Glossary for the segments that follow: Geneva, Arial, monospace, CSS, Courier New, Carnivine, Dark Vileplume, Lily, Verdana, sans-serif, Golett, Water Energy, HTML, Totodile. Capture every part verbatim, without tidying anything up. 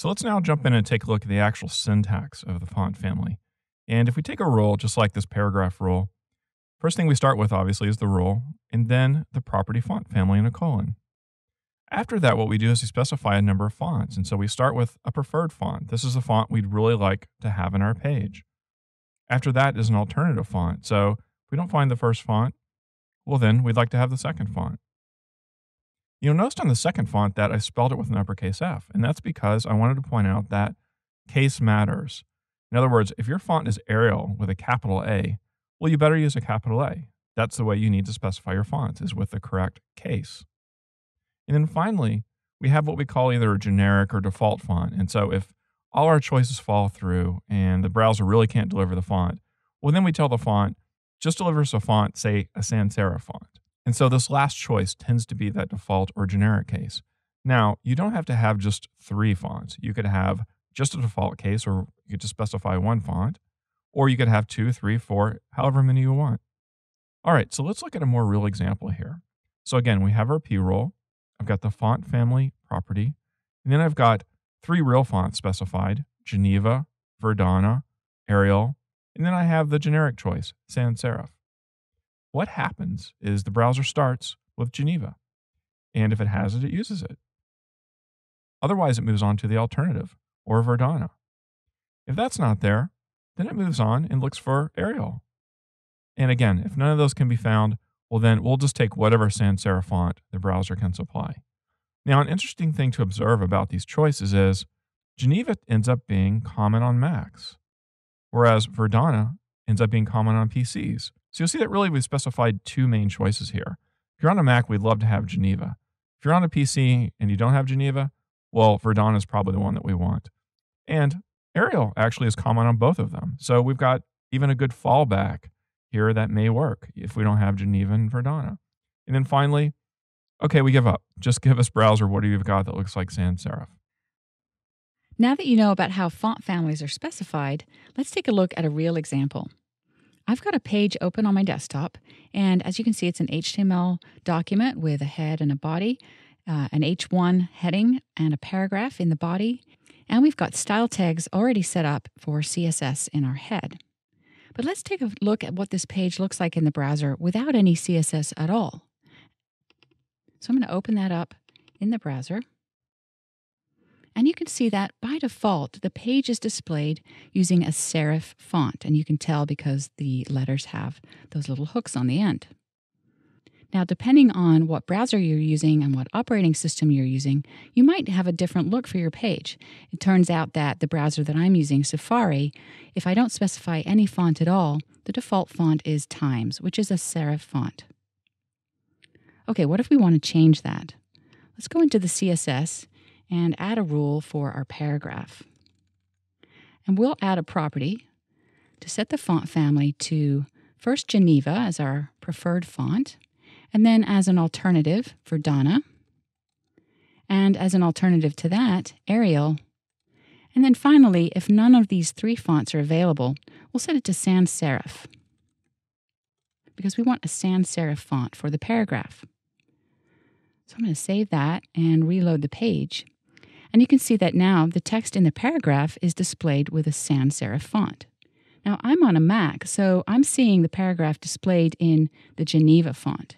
So let's now jump in and take a look at the actual syntax of the font family. And if we take a rule, just like this paragraph rule, first thing we start with, obviously, is the rule, and then the property font family and a colon. After that, what we do is we specify a number of fonts. And so we start with a preferred font. This is a font we'd really like to have in our page. After that is an alternative font. So if we don't find the first font, well, then we'd like to have the second font. You'll notice on the second font that I spelled it with an uppercase F, and that's because I wanted to point out that case matters. In other words, if your font is Arial with a capital A, well, you better use a capital A. That's the way you need to specify your fonts, is with the correct case. And then finally, we have what we call either a generic or default font. And so if all our choices fall through and the browser really can't deliver the font, well, then we tell the font, just deliver us a font, say a sans serif font. And so this last choice tends to be that default or generic case. Now, you don't have to have just three fonts. You could have just a default case, or you could just specify one font, or you could have two, three, four, however many you want. All right, so let's look at a more real example here. So again, we have our P rule. I've got the font family property, and then I've got three real fonts specified, Geneva, Verdana, Arial, and then I have the generic choice, sans serif. What happens is the browser starts with Geneva, and if it has it, it uses it. Otherwise, it moves on to the alternative, or Verdana. If that's not there, then it moves on and looks for Arial. And again, if none of those can be found, well, then we'll just take whatever sans serif font the browser can supply. Now, an interesting thing to observe about these choices is Geneva ends up being common on Macs, whereas Verdana ends up being common on P Cs. So you'll see that really we've specified two main choices here. If you're on a Mac, we'd love to have Geneva. If you're on a P C and you don't have Geneva, well, Verdana is probably the one that we want. And Arial actually is common on both of them. So we've got even a good fallback here that may work if we don't have Geneva and Verdana. And then finally, okay, we give up. Just give us, browser, what do you've got that looks like sans serif? Now that you know about how font families are specified, let's take a look at a real example. I've got a page open on my desktop, and as you can see, it's an H T M L document with a head and a body, uh, an H one heading and a paragraph in the body, and we've got style tags already set up for C S S in our head. But let's take a look at what this page looks like in the browser without any C S S at all. So I'm going to open that up in the browser, and you can see that by default, the page is displayed using a serif font, and you can tell because the letters have those little hooks on the end. Now, depending on what browser you're using and what operating system you're using, you might have a different look for your page. It turns out that the browser that I'm using, Safari, if I don't specify any font at all, the default font is Times, which is a serif font. Okay, what if we want to change that? Let's go into the C S S and add a rule for our paragraph. And we'll add a property to set the font family to first Geneva as our preferred font, and then as an alternative Verdana, and as an alternative to that, Arial. And then finally, if none of these three fonts are available, we'll set it to sans serif, because we want a sans serif font for the paragraph. So I'm going to save that and reload the page. And you can see that now the text in the paragraph is displayed with a sans serif font. Now, I'm on a Mac, so I'm seeing the paragraph displayed in the Geneva font.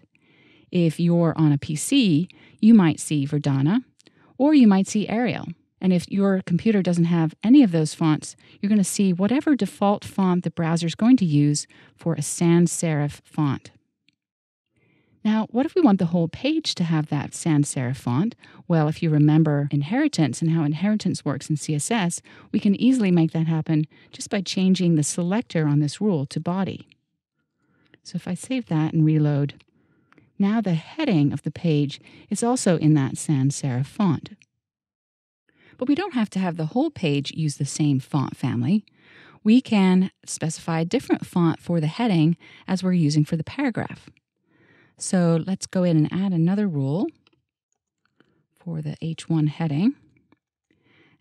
If you're on a P C, you might see Verdana, or you might see Arial. And if your computer doesn't have any of those fonts, you're going to see whatever default font the browser is going to use for a sans serif font. Now, what if we want the whole page to have that sans serif font? Well, if you remember inheritance and how inheritance works in C S S, we can easily make that happen just by changing the selector on this rule to body. So if I save that and reload, now the heading of the page is also in that sans serif font. But we don't have to have the whole page use the same font family. We can specify a different font for the heading as we're using for the paragraph. So let's go in and add another rule for the H one heading.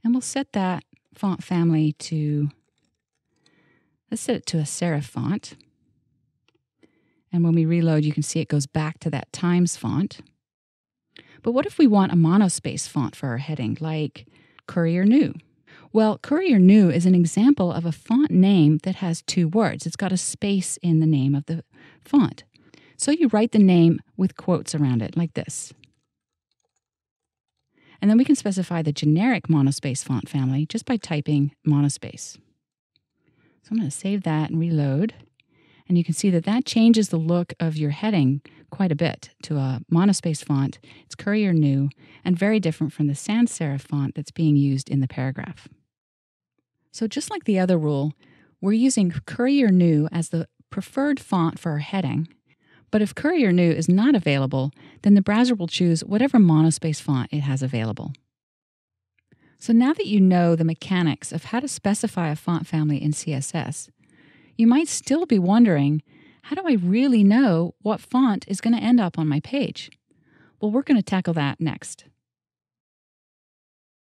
And we'll set that font family to, let's set it to a serif font. And when we reload, you can see it goes back to that Times font. But what if we want a monospace font for our heading, like Courier New? Well, Courier New is an example of a font name that has two words. It's got a space in the name of the font. So you write the name with quotes around it, like this. And then we can specify the generic monospace font family just by typing monospace. So I'm going to save that and reload. And you can see that that changes the look of your heading quite a bit to a monospace font. It's Courier New and very different from the sans serif font that's being used in the paragraph. So just like the other rule, we're using Courier New as the preferred font for our heading. But if Courier New is not available, then the browser will choose whatever monospace font it has available. So now that you know the mechanics of how to specify a font family in C S S, you might still be wondering, how do I really know what font is going to end up on my page? Well, we're going to tackle that next.